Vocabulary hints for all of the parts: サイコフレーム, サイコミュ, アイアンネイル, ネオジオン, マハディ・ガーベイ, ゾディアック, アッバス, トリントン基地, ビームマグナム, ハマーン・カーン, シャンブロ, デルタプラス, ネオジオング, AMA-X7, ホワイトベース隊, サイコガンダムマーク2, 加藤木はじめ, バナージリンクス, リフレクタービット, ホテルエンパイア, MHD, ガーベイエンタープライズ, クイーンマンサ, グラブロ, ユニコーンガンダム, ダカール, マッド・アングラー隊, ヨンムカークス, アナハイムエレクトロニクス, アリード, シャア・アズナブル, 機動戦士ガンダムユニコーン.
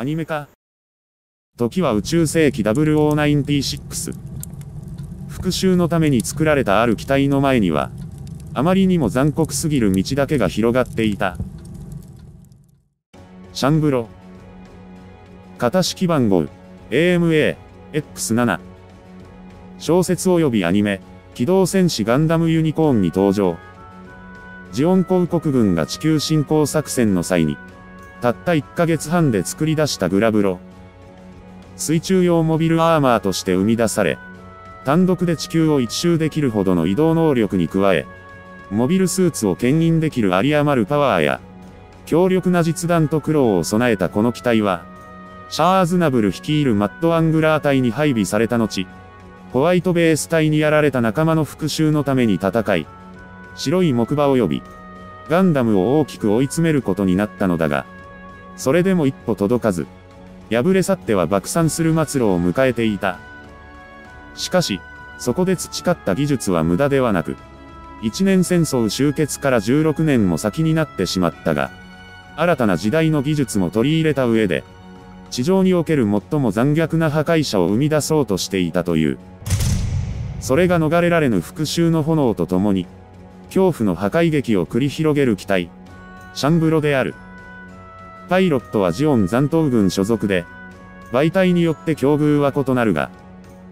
アニメ化。時は宇宙世紀 0096。復讐のために作られたある機体の前には、あまりにも残酷すぎる道だけが広がっていた。シャンブロ。型式番号 AMA-X7。小説及びアニメ、機動戦士ガンダムユニコーンに登場。ジオン公国軍が地球侵攻作戦の際に、たった1ヶ月半で作り出したグラブロ。水中用モビルアーマーとして生み出され、単独で地球を一周できるほどの移動能力に加え、モビルスーツを牽引できる有り余るパワーや、強力な実弾と苦労を備えたこの機体は、シャア・アズナブル率いるマッド・アングラー隊に配備された後、ホワイトベース隊にやられた仲間の復讐のために戦い、白い木馬及び、ガンダムを大きく追い詰めることになったのだが、それでも一歩届かず、敗れ去っては爆散する末路を迎えていた。しかし、そこで培った技術は無駄ではなく、一年戦争終結から16年も先になってしまったが、新たな時代の技術も取り入れた上で、地上における最も残虐な破壊者を生み出そうとしていたという。それが逃れられぬ復讐の炎とともに、恐怖の破壊劇を繰り広げる機体、シャンブロである。パイロットはジオン残党軍所属で、媒体によって境遇は異なるが、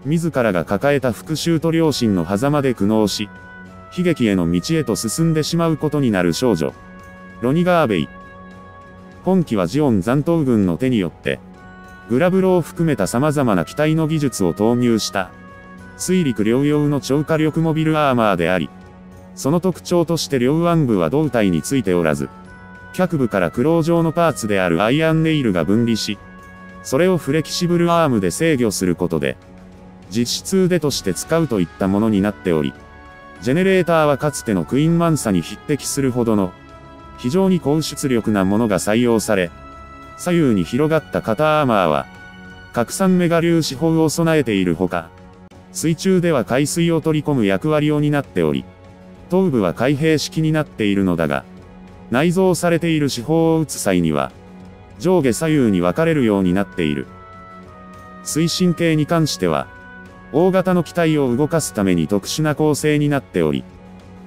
自らが抱えた復讐と良心の狭間で苦悩し、悲劇への道へと進んでしまうことになる少女、ロニガーベイ。本機はジオン残党軍の手によって、グラブロを含めた様々な機体の技術を投入した、水陸両用の超火力モビルアーマーであり、その特徴として両腕部は胴体についておらず、脚部からクロウ状のパーツであるアイアンネイルが分離し、それをフレキシブルアームで制御することで、実質腕として使うといったものになっており、ジェネレーターはかつてのクイーンマンサに匹敵するほどの、非常に高出力なものが採用され、左右に広がった肩アーマーは、拡散メガ粒子砲を備えているほか、水中では海水を取り込む役割を担っており、頭部は開閉式になっているのだが、内蔵されている手法を打つ際には、上下左右に分かれるようになっている。推進系に関しては、大型の機体を動かすために特殊な構成になっており、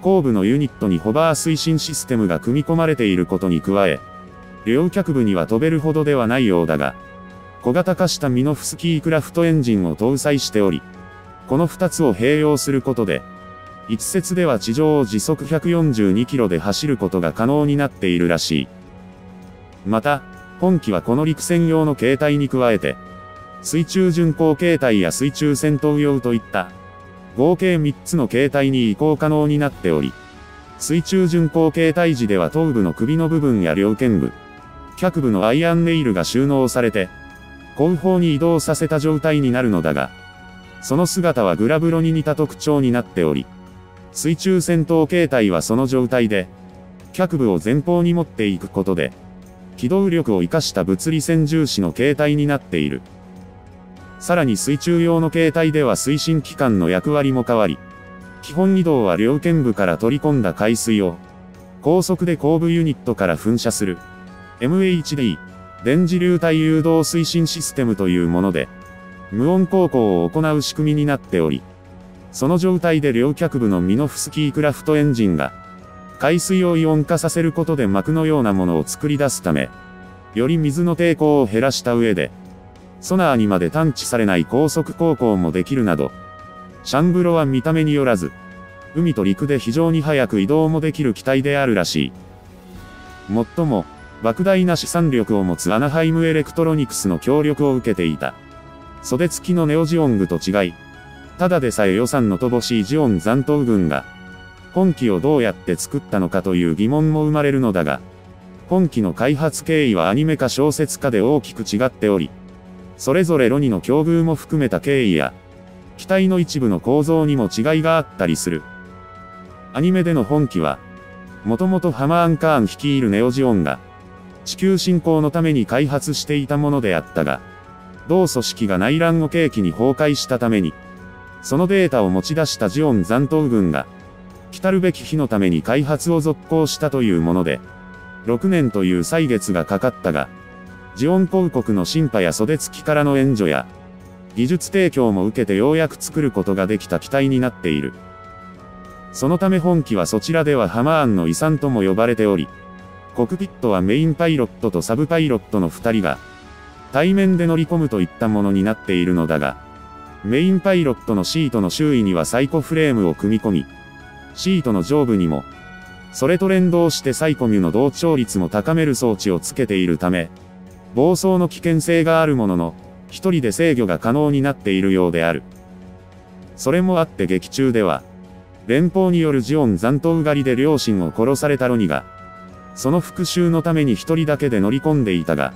後部のユニットにホバー推進システムが組み込まれていることに加え、両脚部には飛べるほどではないようだが、小型化したミノフスキークラフトエンジンを搭載しており、この2つを併用することで、一説では地上を時速142キロで走ることが可能になっているらしい。また、本機はこの陸戦用の形態に加えて、水中巡航形態や水中戦闘用といった、合計3つの形態に移行可能になっており、水中巡航形態時では頭部の首の部分や両肩部、脚部のアイアンネイルが収納されて、後方に移動させた状態になるのだが、その姿はグラブロに似た特徴になっており、水中戦闘形態はその状態で、脚部を前方に持っていくことで、機動力を生かした物理線重視の形態になっている。さらに水中用の形態では推進機関の役割も変わり、基本移動は両肩部から取り込んだ海水を、高速で後部ユニットから噴射する、MHD、電磁流体誘導推進システムというもので、無音航行を行う仕組みになっており、その状態で両脚部のミノフスキークラフトエンジンが、海水をイオン化させることで膜のようなものを作り出すため、より水の抵抗を減らした上で、ソナーにまで探知されない高速航行もできるなど、シャンブロは見た目によらず、海と陸で非常に速く移動もできる機体であるらしい。もっとも、莫大な資産力を持つアナハイムエレクトロニクスの協力を受けていた。袖付きのネオジオングと違い、ただでさえ予算の乏しいジオン残党軍が、本機をどうやって作ったのかという疑問も生まれるのだが、本機の開発経緯はアニメ化小説化で大きく違っており、それぞれロニの境遇も含めた経緯や、機体の一部の構造にも違いがあったりする。アニメでの本機は、もともとハマーン・カーン率いるネオジオンが、地球侵攻のために開発していたものであったが、同組織が内乱を契機に崩壊したために、そのデータを持ち出したジオン残党軍が、来るべき日のために開発を続行したというもので、6年という歳月がかかったが、ジオン広告の進化や袖付きからの援助や、技術提供も受けてようやく作ることができた機体になっている。そのため本機はそちらではハマーンの遺産とも呼ばれており、コクピットはメインパイロットとサブパイロットの2人が、対面で乗り込むといったものになっているのだが、メインパイロットのシートの周囲にはサイコフレームを組み込み、シートの上部にも、それと連動してサイコミュの同調率も高める装置をつけているため、暴走の危険性があるものの、一人で制御が可能になっているようである。それもあって劇中では、連邦によるジオン残党狩りで両親を殺されたロニが、その復讐のために一人だけで乗り込んでいたが、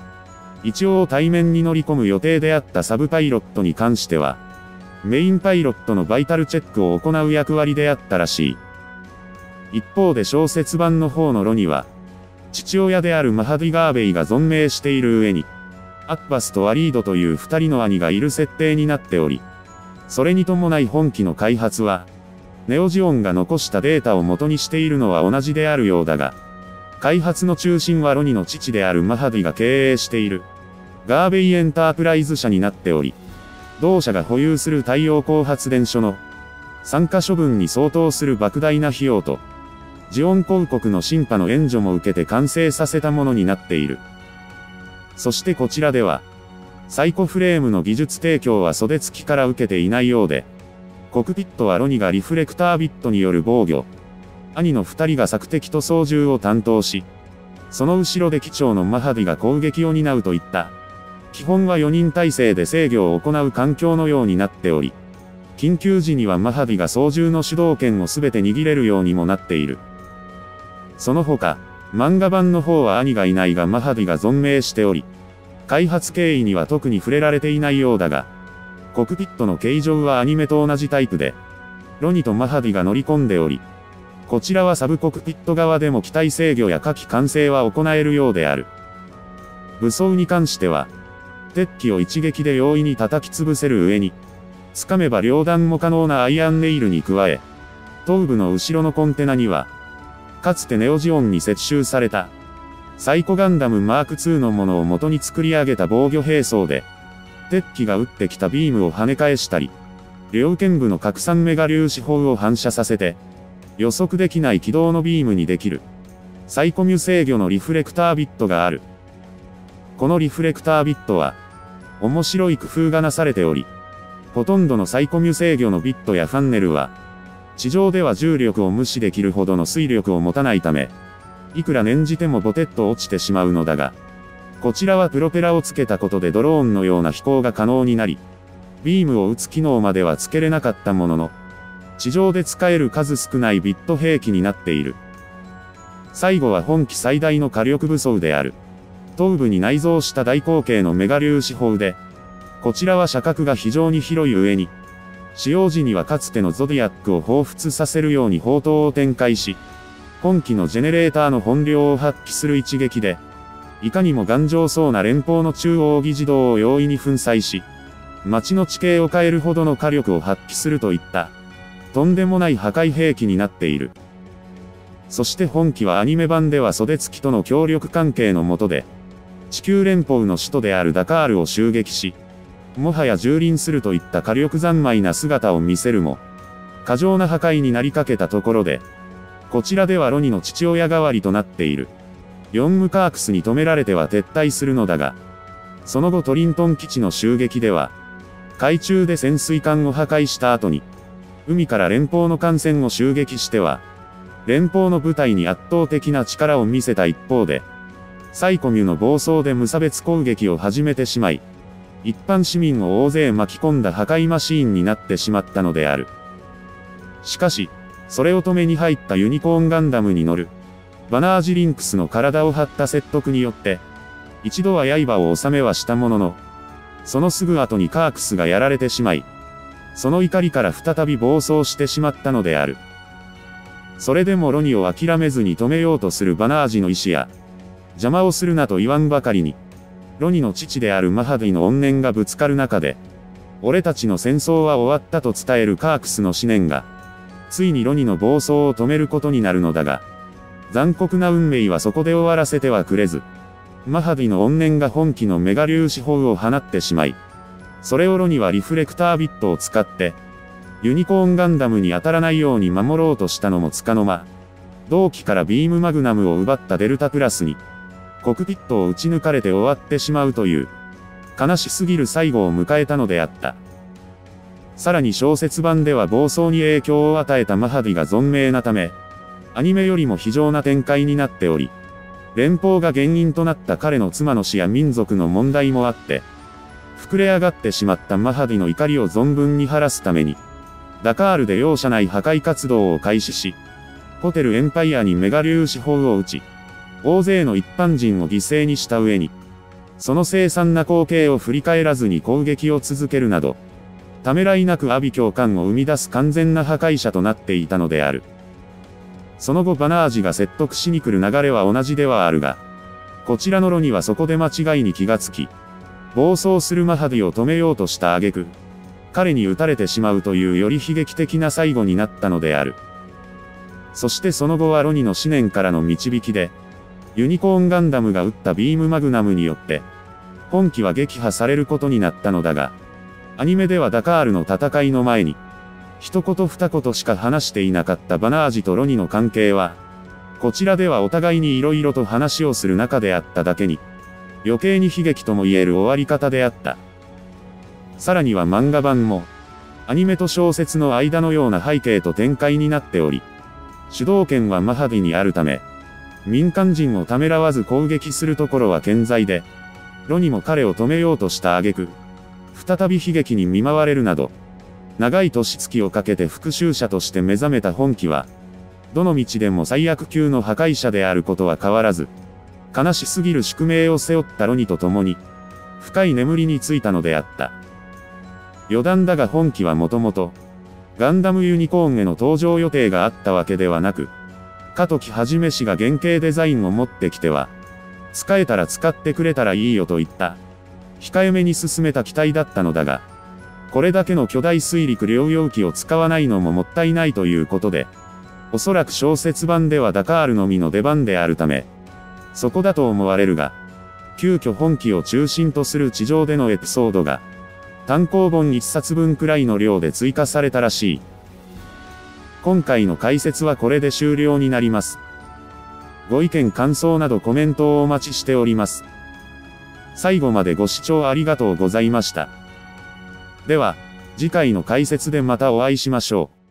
一応対面に乗り込む予定であったサブパイロットに関しては、メインパイロットのバイタルチェックを行う役割であったらしい。一方で小説版の方のロニは、父親であるマハディ・ガーベイが存命している上に、アッバスとアリードという二人の兄がいる設定になっており、それに伴い本機の開発は、ネオジオンが残したデータを元にしているのは同じであるようだが、開発の中心はロニの父であるマハディが経営している、ガーベイエンタープライズ社になっており、同社が保有する太陽光発電所の参加処分に相当する莫大な費用と、ジオン広告の進化の援助も受けて完成させたものになっている。そしてこちらでは、サイコフレームの技術提供は袖付きから受けていないようで、コクピットはロニがリフレクタービットによる防御、兄の二人が索敵と操縦を担当し、その後ろで機長のマハディが攻撃を担うといった、基本は4人体制で制御を行う環境のようになっており、緊急時にはマハディが操縦の主導権を全て握れるようにもなっている。その他、漫画版の方は兄がいないがマハディが存命しており、開発経緯には特に触れられていないようだが、コクピットの形状はアニメと同じタイプで、ロニとマハディが乗り込んでおり、こちらはサブコクピット側でも機体制御や火器管制は行えるようである。武装に関しては、鉄器を一撃で容易に叩き潰せる上に、掴めば両断も可能なアイアンネイルに加え、頭部の後ろのコンテナには、かつてネオジオンに接収された、サイコガンダムマーク2のものを元に作り上げた防御兵装で、鉄器が撃ってきたビームを跳ね返したり、両剣部の拡散メガ粒子砲を反射させて、予測できない軌道のビームにできる、サイコミュ制御のリフレクタービットがある。このリフレクタービットは、面白い工夫がなされており、ほとんどのサイコミュ制御のビットやファンネルは、地上では重力を無視できるほどの推力を持たないため、いくら念じてもボテッと落ちてしまうのだが、こちらはプロペラをつけたことでドローンのような飛行が可能になり、ビームを打つ機能まではつけれなかったものの、地上で使える数少ないビット兵器になっている。最後は本機最大の火力武装である。頭部に内蔵した大口径のメガ粒子砲で、こちらは射角が非常に広い上に、使用時にはかつてのゾディアックを彷彿させるように砲塔を展開し、本機のジェネレーターの本領を発揮する一撃で、いかにも頑丈そうな連邦の中央議事堂を容易に粉砕し、街の地形を変えるほどの火力を発揮するといった、とんでもない破壊兵器になっている。そして本機はアニメ版では袖付きとの協力関係の下で、地球連邦の首都であるダカールを襲撃し、もはや蹂躙するといった火力三昧な姿を見せるも、過剰な破壊になりかけたところで、こちらではロニの父親代わりとなっている、ヨンムカークスに止められては撤退するのだが、その後トリントン基地の襲撃では、海中で潜水艦を破壊した後に、海から連邦の艦船を襲撃しては、連邦の部隊に圧倒的な力を見せた一方で、サイコミュの暴走で無差別攻撃を始めてしまい、一般市民を大勢巻き込んだ破壊マシーンになってしまったのである。しかし、それを止めに入ったユニコーンガンダムに乗る、バナージリンクスの体を張った説得によって、一度は刃を収めはしたものの、そのすぐ後にカークスがやられてしまい、その怒りから再び暴走してしまったのである。それでもロニを諦めずに止めようとするバナージの意志や、邪魔をするなと言わんばかりに、ロニの父であるマハディの怨念がぶつかる中で、俺たちの戦争は終わったと伝えるカークスの思念が、ついにロニの暴走を止めることになるのだが、残酷な運命はそこで終わらせてはくれず、マハディの怨念が本機のメガ粒子砲を放ってしまい、それをロニはリフレクタービットを使って、ユニコーンガンダムに当たらないように守ろうとしたのもつかの間、同機からビームマグナムを奪ったデルタプラスに、コクピットを撃ち抜かれて終わってしまうという、悲しすぎる最後を迎えたのであった。さらに小説版では暴走に影響を与えたマハディが存命なため、アニメよりも非常な展開になっており、連邦が原因となった彼の妻の死や民族の問題もあって、膨れ上がってしまったマハディの怒りを存分に晴らすために、ダカールで容赦ない破壊活動を開始し、ホテルエンパイアにメガ粒子砲を撃ち、大勢の一般人を犠牲にした上に、その凄惨な光景を振り返らずに攻撃を続けるなど、ためらいなくアビ教官を生み出す完全な破壊者となっていたのである。その後バナージが説得しに来る流れは同じではあるが、こちらのロニはそこで間違いに気がつき、暴走するマハディを止めようとした挙句、彼に撃たれてしまうというより悲劇的な最後になったのである。そしてその後はロニの思念からの導きで、ユニコーンガンダムが撃ったビームマグナムによって、本機は撃破されることになったのだが、アニメではダカールの戦いの前に、一言二言しか話していなかったバナージとロニの関係は、こちらではお互いに色々と話をする中であっただけに、余計に悲劇とも言える終わり方であった。さらには漫画版も、アニメと小説の間のような背景と展開になっており、主導権はマハディにあるため、民間人をためらわず攻撃するところは健在で、ロニも彼を止めようとした挙句、再び悲劇に見舞われるなど、長い年月をかけて復讐者として目覚めた本機は、どの道でも最悪級の破壊者であることは変わらず、悲しすぎる宿命を背負ったロニと共に、深い眠りについたのであった。余談だが本機はもともと、ガンダムユニコーンへの登場予定があったわけではなく、加藤木はじめ氏が原型デザインを持ってきては、使えたら使ってくれたらいいよといった、控えめに進めた機体だったのだが、これだけの巨大水陸両用機を使わないのももったいないということで、おそらく小説版ではダカールのみの出番であるため、そこだと思われるが、急遽本機を中心とする地上でのエピソードが、単行本1冊分くらいの量で追加されたらしい。今回の解説はこれで終了になります。ご意見感想などコメントをお待ちしております。最後までご視聴ありがとうございました。では、次回の解説でまたお会いしましょう。